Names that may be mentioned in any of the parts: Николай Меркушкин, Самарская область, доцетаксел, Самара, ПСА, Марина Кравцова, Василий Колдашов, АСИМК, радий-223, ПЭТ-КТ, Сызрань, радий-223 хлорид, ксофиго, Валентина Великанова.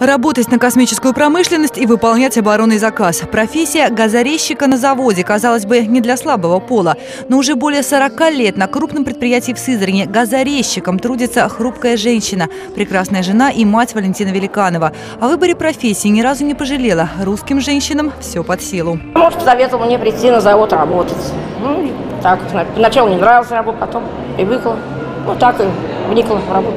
Работать на космическую промышленность и выполнять оборонный заказ. Профессия газорезчика на заводе, казалось бы, не для слабого пола. Но уже более 40 лет на крупном предприятии в Сызрани газорезчиком трудится хрупкая женщина, прекрасная жена и мать Валентина Великанова. О выборе профессии ни разу не пожалела. Русским женщинам все под силу. Муж посоветовал мне прийти на завод работать. Ну, так, поначалу не нравилась работа, потом привыкла. Ну, так и вникла в работу.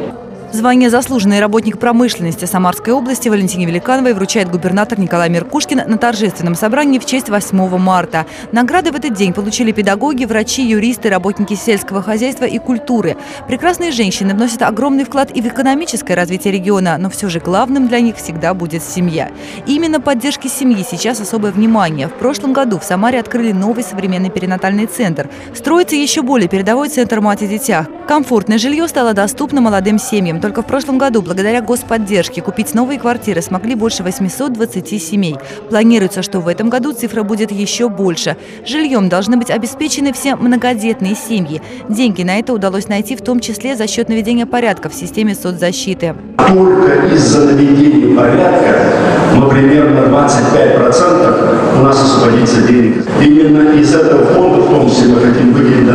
Звание «Заслуженный работник промышленности» Самарской области Валентине Великановой вручает губернатор Николай Меркушкин на торжественном собрании в честь 8 марта. Награды в этот день получили педагоги, врачи, юристы, работники сельского хозяйства и культуры. Прекрасные женщины вносят огромный вклад и в экономическое развитие региона, но все же главным для них всегда будет семья. Именно поддержке семьи сейчас особое внимание. В прошлом году в Самаре открыли новый современный перинатальный центр. Строится еще более передовой центр «Мать и дитя». Комфортное жилье стало доступно молодым семьям. Только в прошлом году, благодаря господдержке, купить новые квартиры смогли больше 820 семей. Планируется, что в этом году цифра будет еще больше. Жильем должны быть обеспечены все многодетные семьи. Деньги на это удалось найти в том числе за счет наведения порядка в системе соцзащиты. Только из-за наведения порядка, ну, примерно 25% у нас освободится денег. Именно из этого фонда, в том числе, мы хотим выделить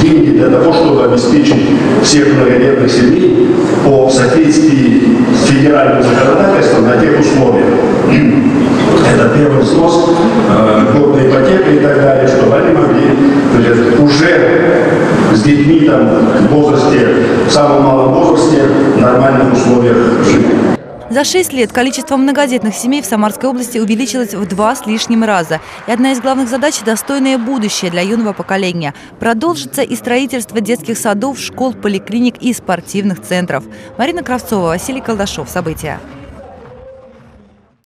деньги для того, чтобы обеспечить всех многодетных семей по соответствии с федеральным законодательством на тех условиях. Это первый взнос, годная ипотека и так далее, чтобы они могли уже с детьми в самом малом возрасте в нормальных условиях жить. За 6 лет количество многодетных семей в Самарской области увеличилось в 2 с лишним раза. И одна из главных задач – достойное будущее для юного поколения. Продолжится и строительство детских садов, школ, поликлиник и спортивных центров. Марина Кравцова, Василий Колдашов. События.